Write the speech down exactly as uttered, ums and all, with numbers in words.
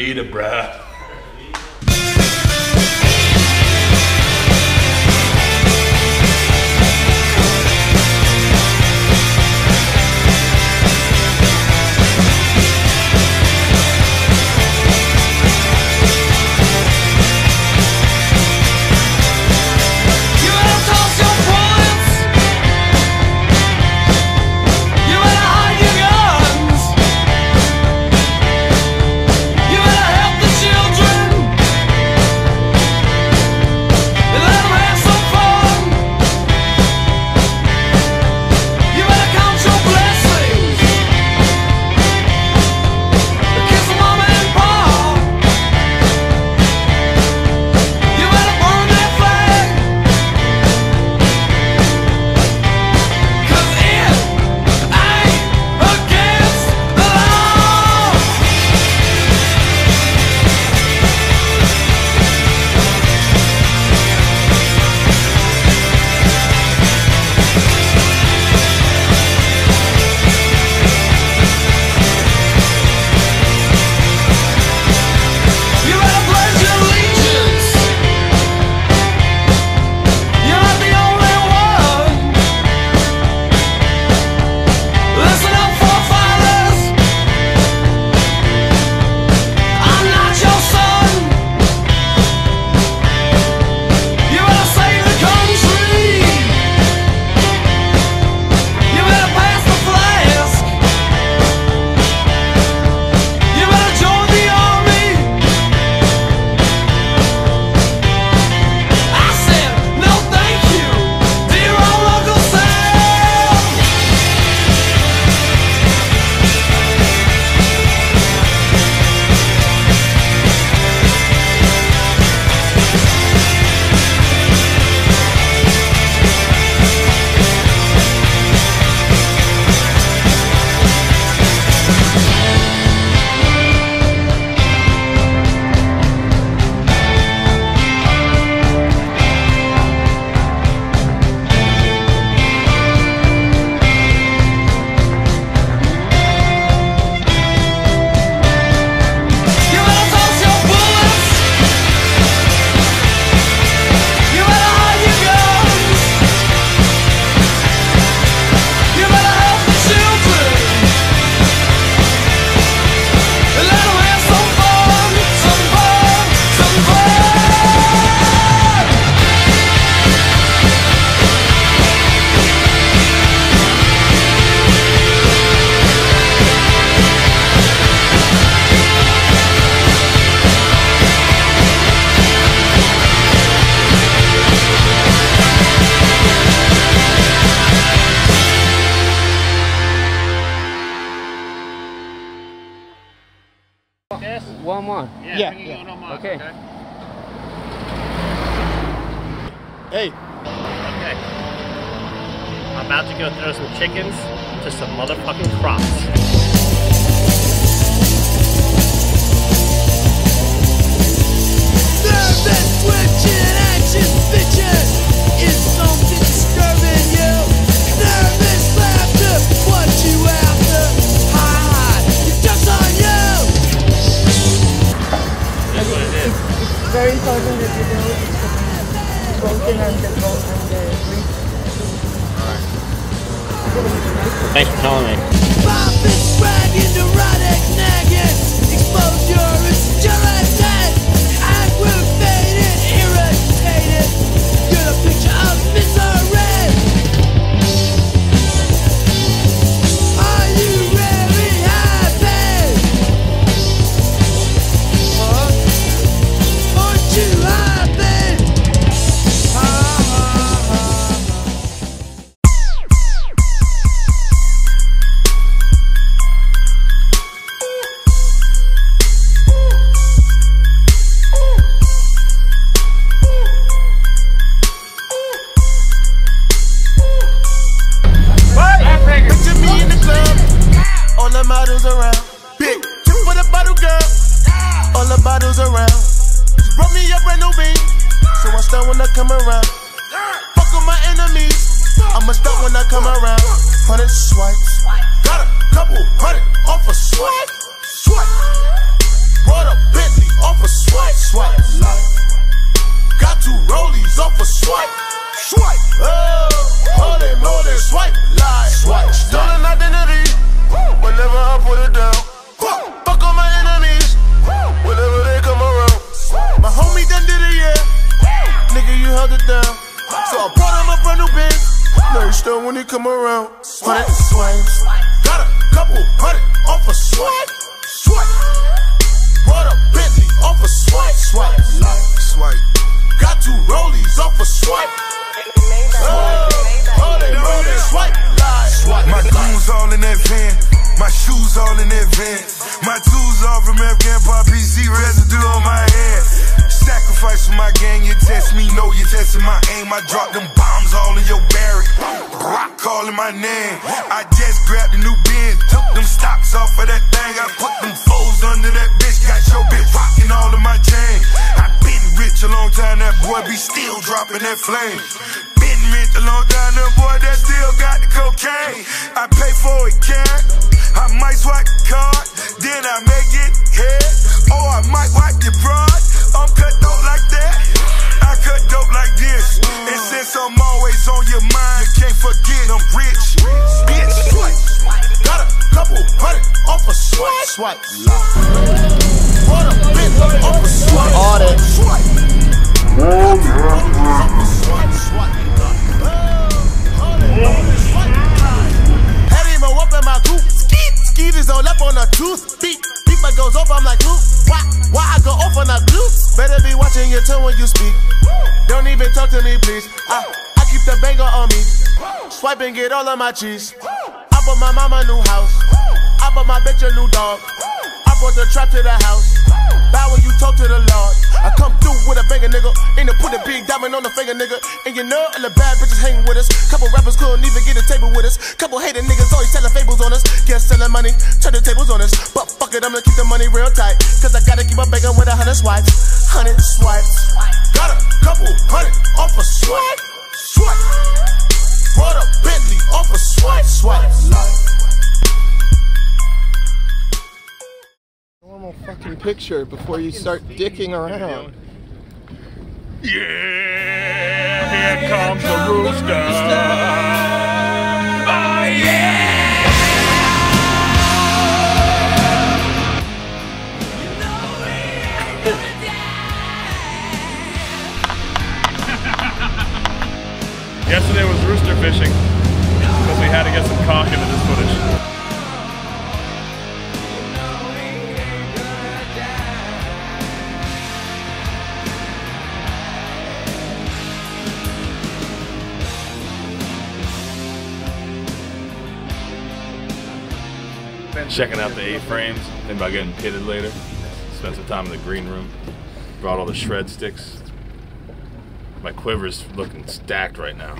Grenada, bruh. One more. Yeah, yeah, yeah. One more. Okay. Okay. Hey. Okay. I'm about to go throw some chickens to some motherfucking crops. Very important that you know it's broken and the bolt and the grease. Alright. Thanks for telling me. Pop is bragging, neurotic, nagging, exposure is gelatin, aggravated, irritated, you're the picture of misery. Are you really happy? What? You have been. Picture me in the club, all the models around. Big two for the bottle girl, all the bottles around. Brought me a brand new beat, so I start when I come around. Fuck with my enemies, I'ma start when I come around. Hundred swipes, got a couple hundred off a swipe, swipe. Bought a Bentley off a swipe, swipe. Got two rollies off a swipe, swipe. Oh, holy moly, swipe, lie, swipe. Stolen identity, whenever I put it down. Fuck on my enemies, whenever they come around. My homie done did it, yeah. Nigga, you held it down. So I brought him a brand new bitch. No, you still when he come around. Swipe, swipe. Got a couple hundred off a swipe, swipe. Bought a Bentley off a swipe, swipe, swipe. Got two rollies off a swipe. Oh, holy moly, swipe, lie, swipe. My goons all in that van, my shoes all in that van. My tools all from Afghan Pop P C, residue on my head. Sacrifice for my gang, you test me, no, you testing my aim. I drop them bombs all in your barrack. Rock calling my name. I just grabbed a new bin, took them stocks off of that thing. I put them foes under that bitch, got your bitch rocking all of my chain. I been rich a long time, that boy be still dropping that flame. Been rich a long time, that boy that still got the cocaine. I pay for it, can't. I might swipe the card, then I make it head. Or I might wipe your broad. I'm cut dope like that, I cut dope like this. And since I'm always on your mind, you can't forget I'm rich. Bitch, swipe. Got a couple hundred off a swipe, swipe. What a bit off a swipe, all that swipe. Oh, yeah. Swipe, swipe. Had him up in my coupe. Skeet is all up on a tooth. Beat, beat my goes off, I'm like, whoop. Why, why I go off on a glute? Better be watching your tongue when you speak. Don't even talk to me, please. I, I keep the banger on me. Swipe and get all of my cheese. I bought my mama a new house. I bought my bitch a new dog. I brought the trap to the house. Bow when you talk to the Lord. I come through with a banger, nigga. In the put a big diamond on the finger, nigga. And you know all the bad bitches hanging with us. Couple rappers couldn't even get a table with us. Couple hating niggas always telling fables on us. Guess selling money, turn the tables on us. But fuck it, I'm gonna keep the money real tight. Cause I gotta keep a banger with a hundred swipes. Hundred swipes. Got a couple hundred off a swipe, swipe. Bought a Bentley off a swipe, swipe. Normal fucking picture before you start dicking around. Yeah, here comes the rooster. Oh yeah! Yesterday was rooster fishing because we had to get some cock into this footage. Checking out the A-frames, thinking about getting pitted later. Spent some time in the green room. Brought all the shred sticks. My quiver's looking stacked right now.